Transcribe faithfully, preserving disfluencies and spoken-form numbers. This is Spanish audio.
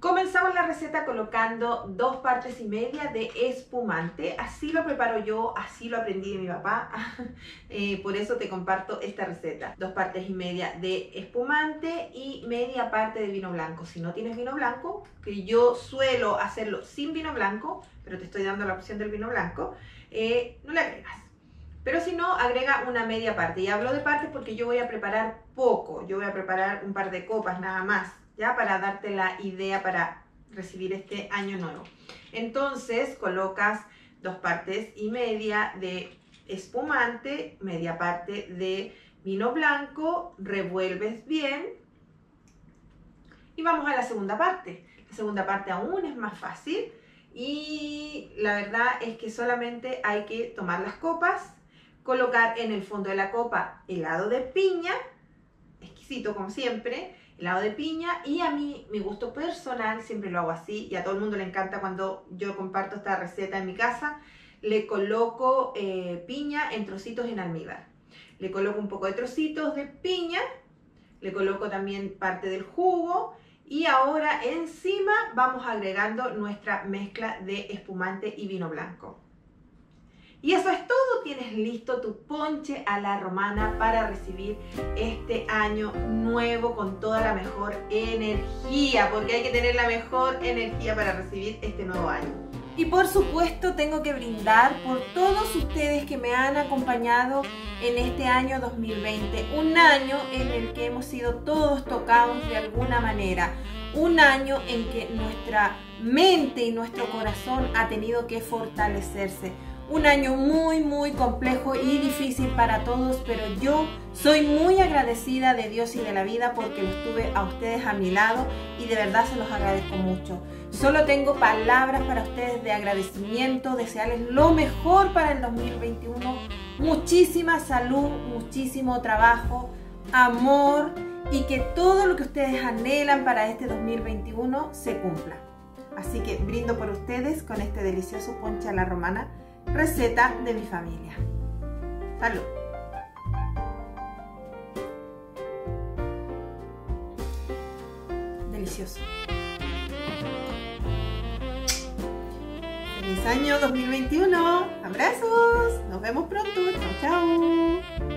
Comenzamos la receta colocando dos partes y media de espumante. Así lo preparo yo, así lo aprendí de mi papá, eh, por eso te comparto esta receta. Dos partes y media de espumante y media parte de vino blanco. Si no tienes vino blanco, que yo suelo hacerlo sin vino blanco, pero te estoy dando la opción del vino blanco, eh, no le agregas. Pero si no, agrega una media parte. Y hablo de partes porque yo voy a preparar poco, yo voy a preparar un par de copas nada más, ya para darte la idea para recibir este año nuevo. Entonces colocas dos partes y media de espumante, media parte de vino blanco, revuelves bien y vamos a la segunda parte. La segunda parte aún es más fácil y la verdad es que solamente hay que tomar las copas, colocar en el fondo de la copa helado de piña, exquisito como siempre, helado de piña, y a mí, mi gusto personal, siempre lo hago así y a todo el mundo le encanta cuando yo comparto esta receta en mi casa, le coloco eh, piña en trocitos en almíbar. Le coloco un poco de trocitos de piña, le coloco también parte del jugo y ahora encima vamos agregando nuestra mezcla de espumante y vino blanco. Y eso es todo, tienes listo tu ponche a la romana para recibir este año nuevo con toda la mejor energía, porque hay que tener la mejor energía para recibir este nuevo año. Y por supuesto tengo que brindar por todos ustedes que me han acompañado en este año dos mil veinte, un año en el que hemos sido todos tocados de alguna manera. Un año en que nuestra mente y nuestro corazón ha tenido que fortalecerse. Un año muy, muy complejo y difícil para todos, pero yo soy muy agradecida de Dios y de la vida porque los tuve a ustedes a mi lado y de verdad se los agradezco mucho. Solo tengo palabras para ustedes de agradecimiento, desearles lo mejor para el dos mil veintiuno. Muchísima salud, muchísimo trabajo, amor y que todo lo que ustedes anhelan para este dos mil veintiuno se cumpla. Así que brindo por ustedes con este delicioso ponche a la romana. Receta de mi familia. Salud. Delicioso. Feliz año dos mil veintiuno. Abrazos. Nos vemos pronto. Chao, chao.